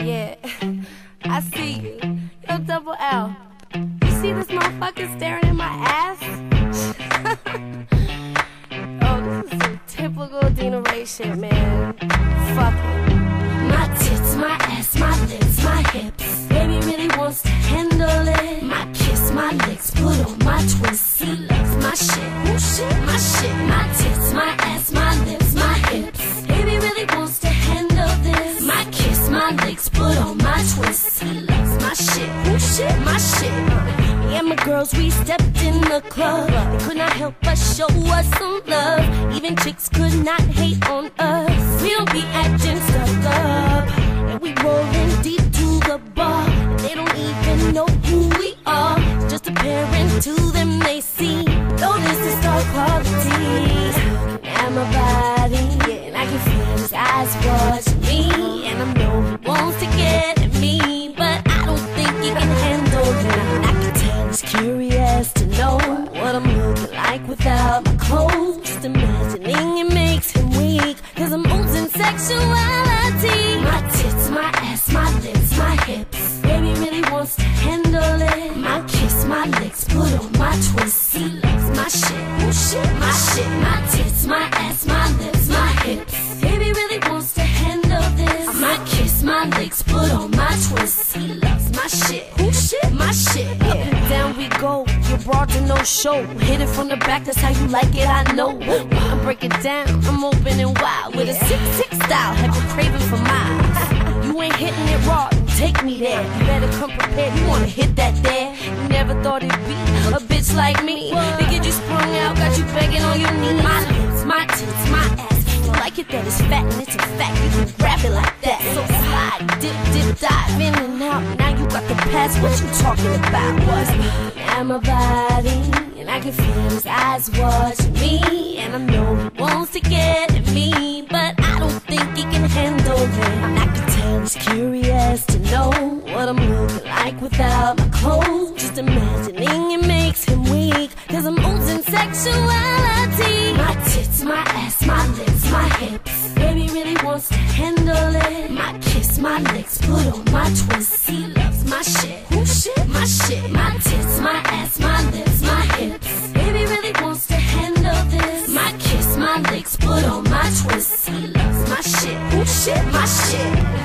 Yeah, I see you. Yo, double L. You see this motherfucker staring at my ass? Oh, this is some typical Dina Rae shit, man. Fuck it. My tits, my ass, my lips, my hips. Baby really wants to handle it. My kiss, my licks, put on my twist. He loves my shit. Oh shit, my shit. My tits, my ass, my lips, my hips. Baby really wants to handle this. My kiss, my licks, put on my twist. He loves my shit. Oh shit, my shit. And my girls, we stepped in the club. They could not help but show us some love. Even chicks could not hate on us. We don't be acting stuck up, and we rolling deep to the bar. They don't even know who we are. Just apparent to them, they see. Oh, this is star quality. And my body, yeah, and I can feel his eyes watch me, and I know he wants to get at me, but I don't think he can handle it. Curious to know what I'm looking like without my clothes. Just imagining it makes him weak, 'cause I'm losing sexuality. My tits, my ass, my lips, my hips. Baby really wants to handle it. My kiss, my licks, put on my twist. He loves my shit. Oh shit, my shit. My tits, my ass, my lips, my hips. Baby really wants to handle this. My kiss, my licks, put on my twist. He loves my shit. Oh shit, my shit. Yeah. Down we go, you're broad to no show. Hit it from the back, that's how you like it, I know. I break it down, I'm open and wild. With a 6'6" style, have you craving for miles. You ain't hitting it raw, take me there. You better come prepared, you wanna hit that there. You never thought it'd be a bitch like me. They get you sprung out, got you begging on your knees. My lips, my tits, my ass. You like it that it's fat and it's a fact. You can grab it like that. So slide, dip, dive in and out. Now you got the past, what you talking about? What's me and my body, and I can feel his eyes watch me, and I know he wants to get at me, but I don't think he can handle it. I can tell he's curious to know what I'm looking like without my clothes. Just imagining it makes him weak, 'cause I'm losing sexuality. My tits, my ass, my lips, my hips. Baby really wants to handle it. My kiss, my licks, put on my twist. He loves my shit. Oh shit, my shit. My tits, my ass, my lips, my hips. Baby really wants to handle this. My kiss, my licks, put on my twist. He loves my shit. Oh shit, my shit.